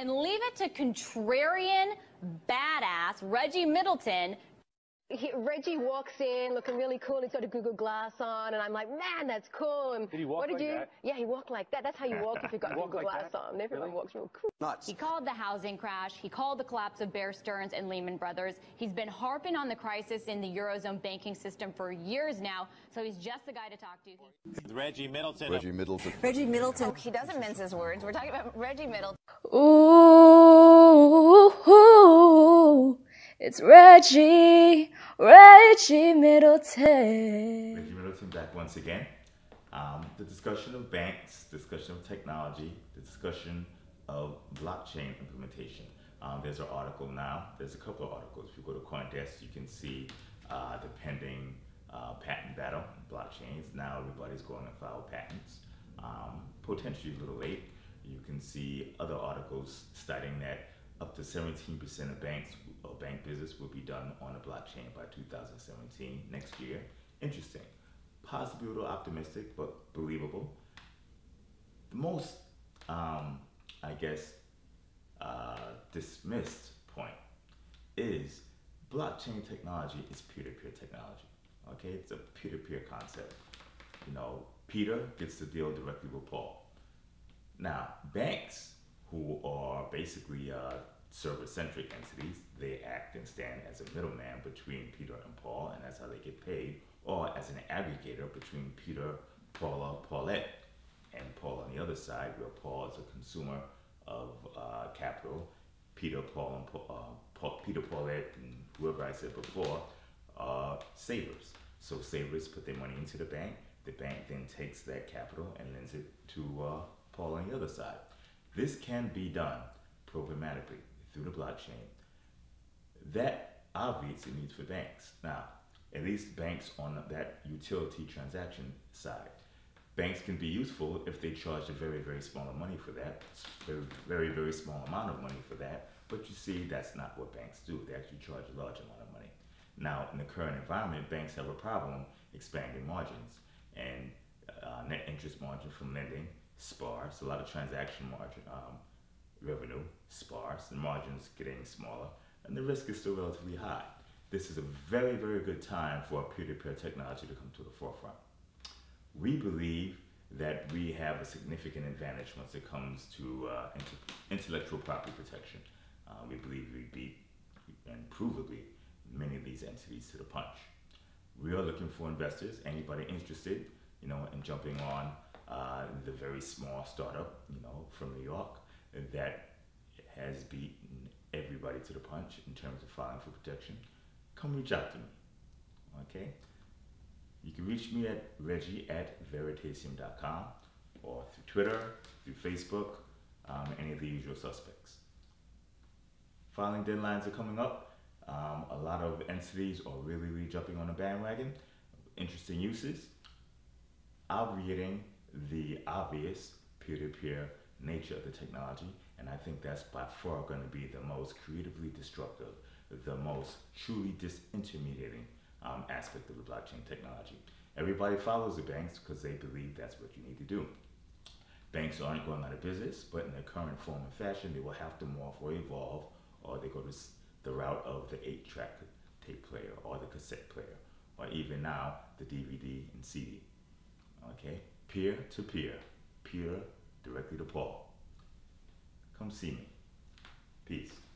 and leave it to contrarian badass Reggie Middleton. Reggie walks in looking really cool. He's got a Google Glass on, and I'm like, man, that's cool. And did he walk like that? Yeah, he walked like that. That's how you walk if you've got Google Glass on. Everyone walks real cool. Nuts. He called the housing crash. He called the collapse of Bear Stearns and Lehman Brothers. He's been harping on the crisis in the Eurozone banking system for years now, so he's just the guy to talk to. Reggie Middleton. Reggie Middleton. Reggie Middleton. Oh, he doesn't mince his words. We're talking about Reggie Middleton. Ooh. It's Reggie Middleton. Reggie Middleton back once again. The discussion of banks, discussion of technology, the discussion of blockchain implementation. There's an article now. There's a couple of articles. If you go to CoinDesk, you can see the pending patent battle on blockchains. Now everybody's going to file patents. Potentially a little late. You can see other articles citing that up to 17% of bank business will be done on a blockchain by 2017, next year. Interesting. Possibly a little optimistic, but believable. The most, I guess, dismissed point is blockchain technology is peer-to-peer technology. Okay, it's a peer-to-peer concept. You know, Peter gets to deal directly with Paul. Now, banks, who are basically server-centric entities, they act and stand as a middleman between Peter and Paul, and that's how they get paid, or as an aggregator between Peter, Paula, Paulette, and Paul on the other side, where Paul is a consumer of capital. Peter, Paul, and Peter, Paulette, and whoever I said before are savers. So savers put their money into the bank. The bank then takes that capital and lends it to Paul on the other side. This can be done programmatically through the blockchain. That obviates the need for banks. Now, at least banks on that utility transaction side. Banks can be useful if they charge a very, very small money for that, very, very small amount of money for that, but you see, that's not what banks do. They actually charge a large amount of money. Now, in the current environment, banks have a problem expanding margins, and net interest margin from lending, sparse, a lot of transaction margin revenue, sparse, the margins getting smaller, and the risk is still relatively high. This is a very, very good time for peer-to-peer technology to come to the forefront. We believe that we have a significant advantage once it comes to intellectual property protection. We believe we beat, and provably, many of these entities to the punch. We are looking for investors, anybody interested, you know, in jumping on the very small startup, you know, from New York that has beaten everybody to the punch in terms of filing for protection. Come reach out to me, okay? You can reach me at reggie@veritasium.com or through Twitter, through Facebook, any of the usual suspects. Filing deadlines are coming up. A lot of entities are really, really jumping on the bandwagon. Interesting uses. Obviating the obvious peer-to-peer nature of the technology, and I think that's by far going to be the most creatively destructive, the most truly disintermediating aspect of the blockchain technology. Everybody follows the banks because they believe that's what you need to do. Banks aren't going out of business, but in their current form and fashion, they will have to morph or evolve, or they go to the route of the 8-track tape player or the cassette player, or even now the DVD and CD. Okay? Peer-to-peer, peer directly to Paul. Come see me. Peace.